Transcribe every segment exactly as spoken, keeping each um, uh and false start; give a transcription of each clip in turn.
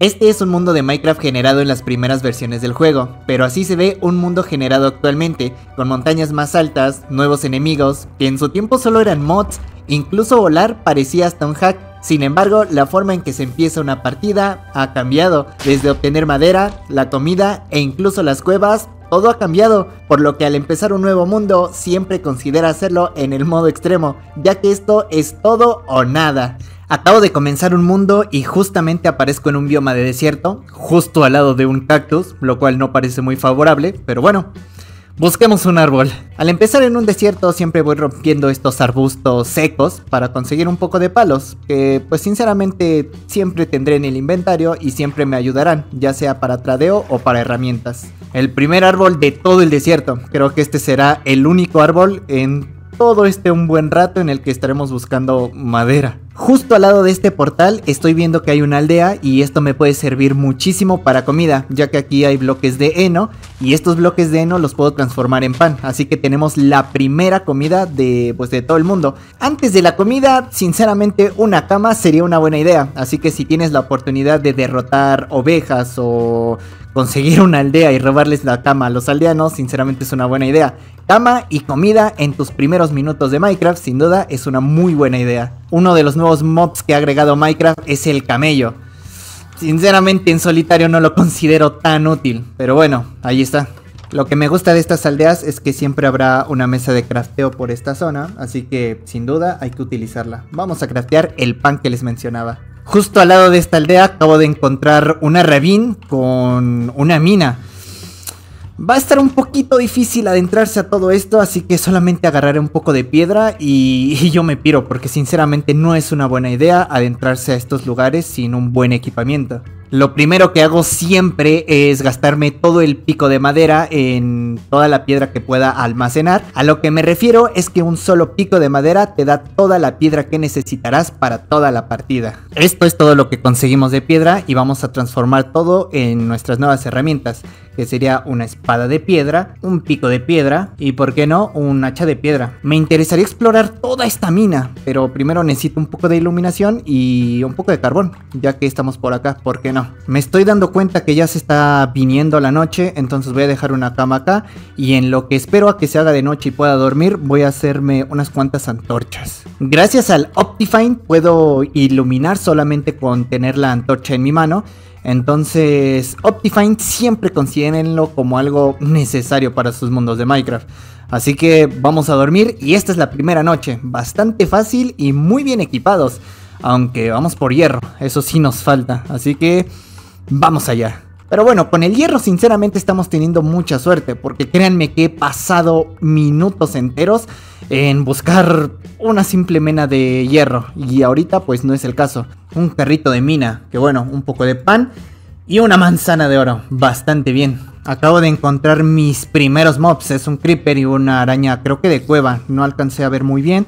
Este es un mundo de Minecraft generado en las primeras versiones del juego, pero así se ve un mundo generado actualmente, con montañas más altas, nuevos enemigos, que en su tiempo solo eran mods, incluso volar parecía hasta un hack. Sin embargo, la forma en que se empieza una partida ha cambiado, desde obtener madera, la comida e incluso las cuevas, todo ha cambiado, por lo que al empezar un nuevo mundo siempre considera hacerlo en el modo extremo, ya que esto es todo o nada. Acabo de comenzar un mundo y justamente aparezco en un bioma de desierto, justo al lado de un cactus, lo cual no parece muy favorable, pero bueno, busquemos un árbol. Al empezar en un desierto siempre voy rompiendo estos arbustos secos para conseguir un poco de palos, que pues sinceramente siempre tendré en el inventario y siempre me ayudarán, ya sea para tradeo o para herramientas. El primer árbol de todo el desierto, creo que este será el único árbol en todo este un buen rato en el que estaremos buscando madera. Justo al lado de este portal estoy viendo que hay una aldea y esto me puede servir muchísimo para comida, ya que aquí hay bloques de heno y estos bloques de heno los puedo transformar en pan, así que tenemos la primera comida de, pues, de todo el mundo. Antes de la comida, sinceramente una cama sería una buena idea, así que si tienes la oportunidad de derrotar ovejas o conseguir una aldea y robarles la cama a los aldeanos, sinceramente es una buena idea. Cama y comida en tus primeros minutos de Minecraft, sin duda es una muy buena idea. Uno de los nuevos mobs que ha agregado Minecraft es el camello. Sinceramente en solitario no lo considero tan útil, pero bueno, ahí está. Lo que me gusta de estas aldeas es que siempre habrá una mesa de crafteo por esta zona, así que sin duda hay que utilizarla. Vamos a craftear el pan que les mencionaba. Justo al lado de esta aldea acabo de encontrar una ravine con una mina. Va a estar un poquito difícil adentrarse a todo esto, así que solamente agarraré un poco de piedra y, y yo me piro, porque sinceramente no es una buena idea adentrarse a estos lugares sin un buen equipamiento. Lo primero que hago siempre es gastarme todo el pico de madera en toda la piedra que pueda almacenar. A lo que me refiero es que un solo pico de madera te da toda la piedra que necesitarás para toda la partida. Esto es todo lo que conseguimos de piedra y vamos a transformar todo en nuestras nuevas herramientas, que sería una espada de piedra, un pico de piedra y, por qué no, un hacha de piedra. Me interesaría explorar toda esta mina, pero primero necesito un poco de iluminación y un poco de carbón, ya que estamos por acá, ¿por qué no? Me estoy dando cuenta que ya se está viniendo la noche, entonces voy a dejar una cama acá y en lo que espero a que se haga de noche y pueda dormir, voy a hacerme unas cuantas antorchas. Gracias al Optifine puedo iluminar solamente con tener la antorcha en mi mano, entonces Optifine siempre considérenlo como algo necesario para sus mundos de Minecraft. Así que vamos a dormir y esta es la primera noche, bastante fácil y muy bien equipados. Aunque vamos por hierro, eso sí nos falta, así que vamos allá. Pero bueno, con el hierro sinceramente estamos teniendo mucha suerte, porque créanme que he pasado minutos enteros en buscar una simple mena de hierro, y ahorita pues no es el caso. Un carrito de mina, que bueno, un poco de pan y una manzana de oro, bastante bien. Acabo de encontrar mis primeros mobs, es un creeper y una araña, creo que de cueva, no alcancé a ver muy bien,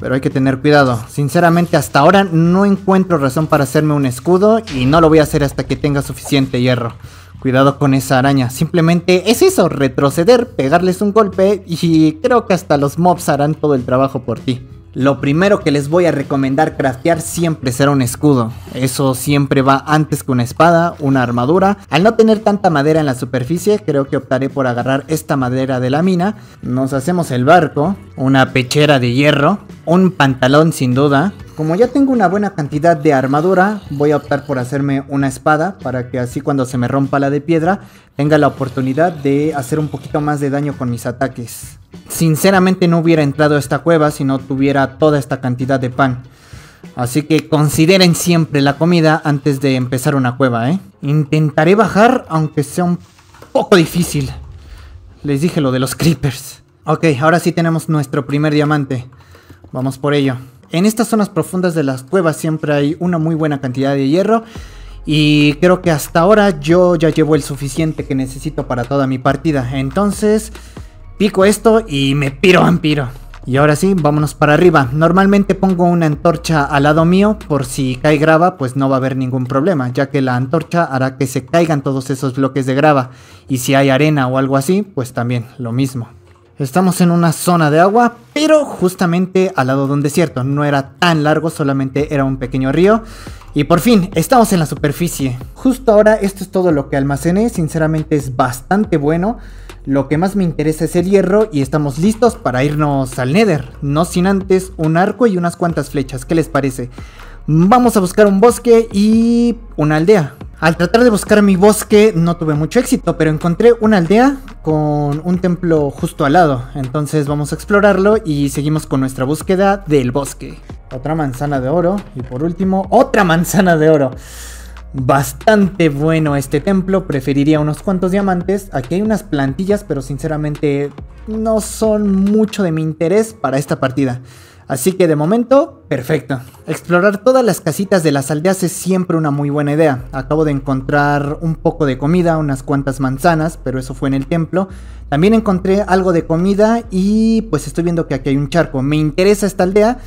pero hay que tener cuidado. Sinceramente hasta ahora no encuentro razón para hacerme un escudo y no lo voy a hacer hasta que tenga suficiente hierro. Cuidado con esa araña, simplemente es eso, retroceder, pegarles un golpe y creo que hasta los mobs harán todo el trabajo por ti. Lo primero que les voy a recomendar craftear siempre será un escudo. Eso siempre va antes que una espada, una armadura. Al no tener tanta madera en la superficie, creo que optaré por agarrar esta madera de la mina. Nos hacemos el barco, una pechera de hierro, un pantalón sin duda. Como ya tengo una buena cantidad de armadura, voy a optar por hacerme una espada para que así cuando se me rompa la de piedra tenga la oportunidad de hacer un poquito más de daño con mis ataques. Sinceramente no hubiera entrado a esta cueva si no tuviera toda esta cantidad de pan. Así que consideren siempre la comida antes de empezar una cueva, ¿eh? Intentaré bajar aunque sea un poco difícil. Les dije lo de los creepers. Ok, ahora sí tenemos nuestro primer diamante. Vamos por ello. En estas zonas profundas de las cuevas siempre hay una muy buena cantidad de hierro y creo que hasta ahora yo ya llevo el suficiente que necesito para toda mi partida. Entonces pico esto y me piro vampiro. Y ahora sí, vámonos para arriba. Normalmente pongo una antorcha al lado mío, por si cae grava pues no va a haber ningún problema, ya que la antorcha hará que se caigan todos esos bloques de grava y si hay arena o algo así pues también lo mismo. Estamos en una zona de agua, pero justamente al lado de un desierto. No era tan largo, solamente era un pequeño río. Y por fin, estamos en la superficie. Justo ahora esto es todo lo que almacené, sinceramente es bastante bueno. Lo que más me interesa es el hierro y estamos listos para irnos al Nether. No sin antes un arco y unas cuantas flechas, ¿qué les parece? Vamos a buscar un bosque y una aldea. Al tratar de buscar mi bosque no tuve mucho éxito, pero encontré una aldea con un templo justo al lado. Entonces vamos a explorarlo y seguimos con nuestra búsqueda del bosque. Otra manzana de oro y por último otra manzana de oro. Bastante bueno este templo, preferiría unos cuantos diamantes. Aquí hay unas plantillas, pero sinceramente no son mucho de mi interés para esta partida. Así que de momento, perfecto. Explorar todas las casitas de las aldeas es siempre una muy buena idea. Acabo de encontrar un poco de comida, unas cuantas manzanas, pero eso fue en el templo. También encontré algo de comida y pues estoy viendo que aquí hay un charco. Me interesa esta aldea.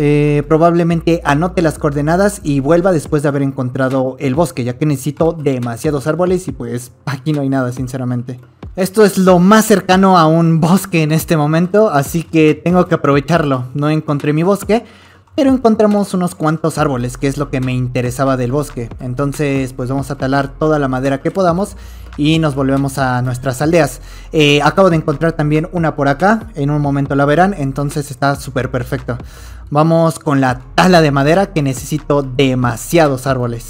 Eh, probablemente anote las coordenadas y vuelva después de haber encontrado el bosque, ya que necesito demasiados árboles y pues aquí no hay nada, sinceramente. Esto es lo más cercano a un bosque en este momento, así que tengo que aprovecharlo. No encontré mi bosque, pero encontramos unos cuantos árboles, que es lo que me interesaba del bosque. Entonces pues vamos a talar toda la madera que podamos y nos volvemos a nuestras aldeas. Eh, acabo de encontrar también una por acá, en un momento la verán, entonces está súper perfecto. Vamos con la tala de madera, que necesito demasiados árboles.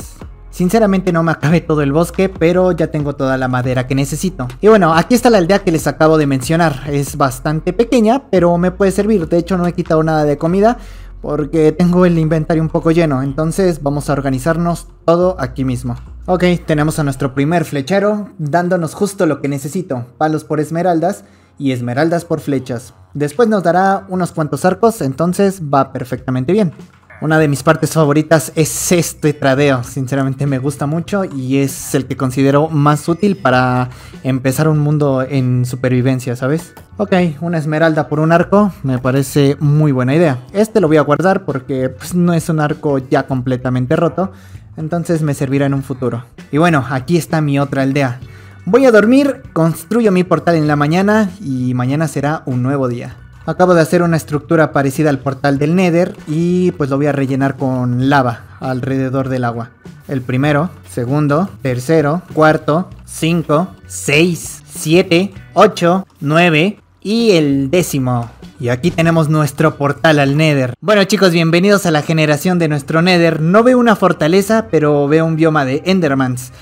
Sinceramente no me acabé todo el bosque, pero ya tengo toda la madera que necesito. Y bueno, aquí está la aldea que les acabo de mencionar. Es bastante pequeña, pero me puede servir. De hecho no he quitado nada de comida, porque tengo el inventario un poco lleno. Entonces vamos a organizarnos todo aquí mismo. Ok, tenemos a nuestro primer flechero, dándonos justo lo que necesito. Palos por esmeraldas y esmeraldas por flechas. Después nos dará unos cuantos arcos, entonces va perfectamente bien. Una de mis partes favoritas es este tradeo, sinceramente me gusta mucho y es el que considero más útil para empezar un mundo en supervivencia, ¿sabes? Ok, una esmeralda por un arco me parece muy buena idea. Este lo voy a guardar porque pues, no es un arco ya completamente roto, entonces me servirá en un futuro. Y bueno, aquí está mi otra aldea. Voy a dormir, construyo mi portal en la mañana y mañana será un nuevo día. Acabo de hacer una estructura parecida al portal del Nether y pues lo voy a rellenar con lava alrededor del agua. El primero, segundo, tercero, cuarto, cinco, seis, siete, ocho, nueve y el décimo. Y aquí tenemos nuestro portal al Nether. Bueno chicos, bienvenidos a la generación de nuestro Nether. No veo una fortaleza, pero veo un bioma de Endermans.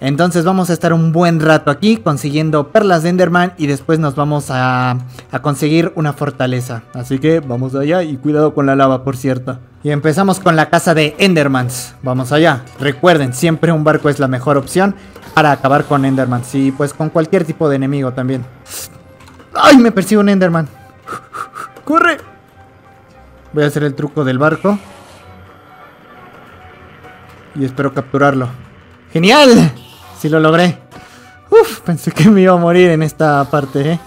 Entonces vamos a estar un buen rato aquí consiguiendo perlas de Enderman y después nos vamos a, a conseguir una fortaleza. Así que vamos allá y cuidado con la lava, por cierto. Y empezamos con la casa de Endermans. Vamos allá. Recuerden, siempre un barco es la mejor opción para acabar con Endermans y pues con cualquier tipo de enemigo también. ¡Ay! Me persigue un Enderman. ¡Corre! Voy a hacer el truco del barco. Y espero capturarlo. ¡Genial! Sí lo logré. Uf, pensé que me iba a morir en esta parte, ¿eh?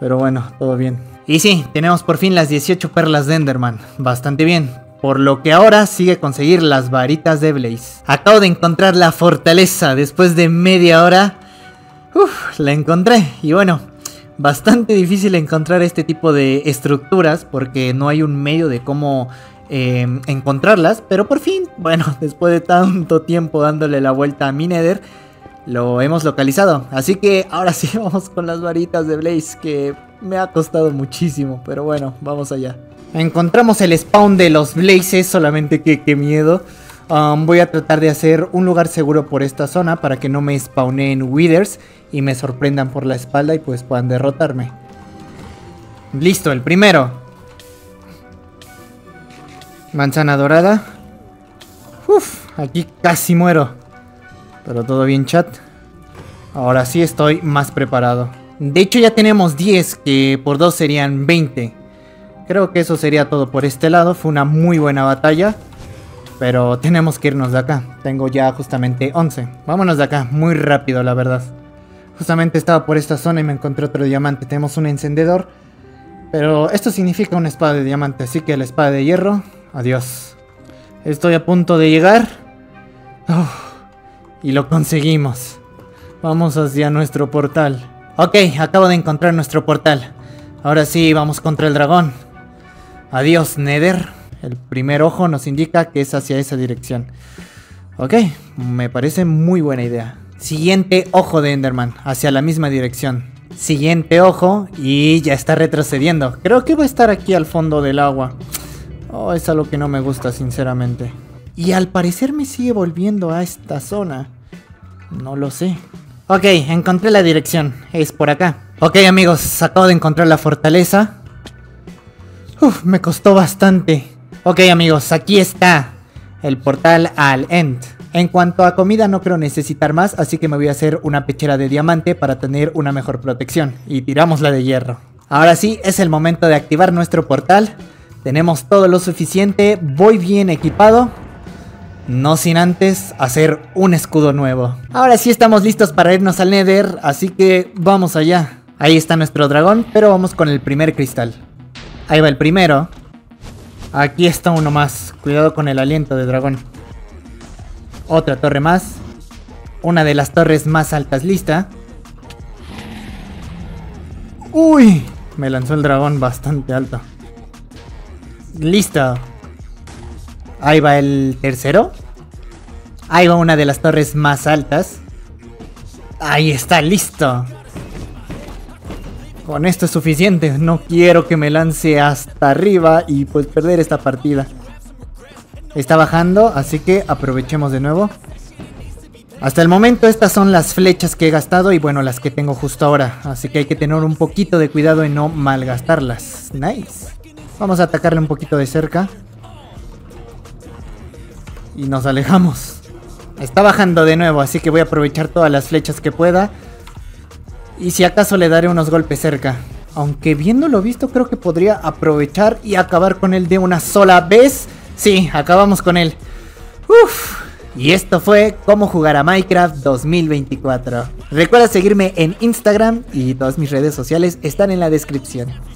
Pero bueno, todo bien. Y sí, tenemos por fin las dieciocho perlas de Enderman. Bastante bien. Por lo que ahora sigue conseguir las varitas de Blaze. Acabo de encontrar la fortaleza. Después de media hora, uf, la encontré. Y bueno, bastante difícil encontrar este tipo de estructuras porque no hay un medio de cómo Eh, encontrarlas, pero por fin, bueno, después de tanto tiempo dándole la vuelta a mi Nether, lo hemos localizado. Así que ahora sí vamos con las varitas de Blaze, que me ha costado muchísimo, pero bueno, vamos allá. Encontramos el spawn de los Blazes, solamente que qué miedo. Um, voy a tratar de hacer un lugar seguro por esta zona para que no me spawneen Withers y me sorprendan por la espalda y pues puedan derrotarme. Listo, el primero. Manzana dorada. Uf, aquí casi muero. Pero todo bien, chat. Ahora sí estoy más preparado. De hecho ya tenemos diez, que por dos serían veinte. Creo que eso sería todo por este lado. Fue una muy buena batalla, pero tenemos que irnos de acá. Tengo ya justamente once. Vámonos de acá, muy rápido la verdad. Justamente estaba por esta zona y me encontré otro diamante. Tenemos un encendedor, pero esto significa una espada de diamante. Así que la espada de hierro. Adiós. Estoy a punto de llegar. Oh, y lo conseguimos. Vamos hacia nuestro portal. Ok, acabo de encontrar nuestro portal. Ahora sí, vamos contra el dragón. Adiós, Nether. El primer ojo nos indica que es hacia esa dirección. Ok, me parece muy buena idea. Siguiente ojo de Enderman, hacia la misma dirección. Siguiente ojo, y ya está retrocediendo. Creo que va a estar aquí al fondo del agua. Oh, es algo que no me gusta, sinceramente. Y al parecer me sigue volviendo a esta zona. No lo sé. Ok, encontré la dirección. Es por acá. Ok, amigos, acabo de encontrar la fortaleza. Uf, me costó bastante. Ok, amigos, aquí está el portal al End. En cuanto a comida no creo necesitar más, así que me voy a hacer una pechera de diamante para tener una mejor protección. Y tiramos la de hierro. Ahora sí, es el momento de activar nuestro portal. Tenemos todo lo suficiente, voy bien equipado. No sin antes hacer un escudo nuevo. Ahora sí estamos listos para irnos al Nether, así que vamos allá. Ahí está nuestro dragón, pero vamos con el primer cristal. Ahí va el primero. Aquí está uno más, cuidado con el aliento de dragón. Otra torre más. Una de las torres más altas lista. ¡Uy! Me lanzó el dragón bastante alto. Listo. Ahí va el tercero. Ahí va una de las torres más altas. Ahí está, listo. Con esto es suficiente. No quiero que me lance hasta arriba y pues perder esta partida. Está bajando, así que aprovechemos de nuevo. Hasta el momento estas son las flechas que he gastado y bueno, las que tengo justo ahora. Así que hay que tener un poquito de cuidado en no malgastarlas. Nice. Vamos a atacarle un poquito de cerca. Y nos alejamos. Está bajando de nuevo, así que voy a aprovechar todas las flechas que pueda. Y si acaso le daré unos golpes cerca. Aunque viéndolo visto creo que podría aprovechar y acabar con él de una sola vez. Sí, acabamos con él. Uf. Y esto fue Cómo Jugar a Minecraft dos mil veinticuatro. Recuerda seguirme en Instagram y todas mis redes sociales están en la descripción.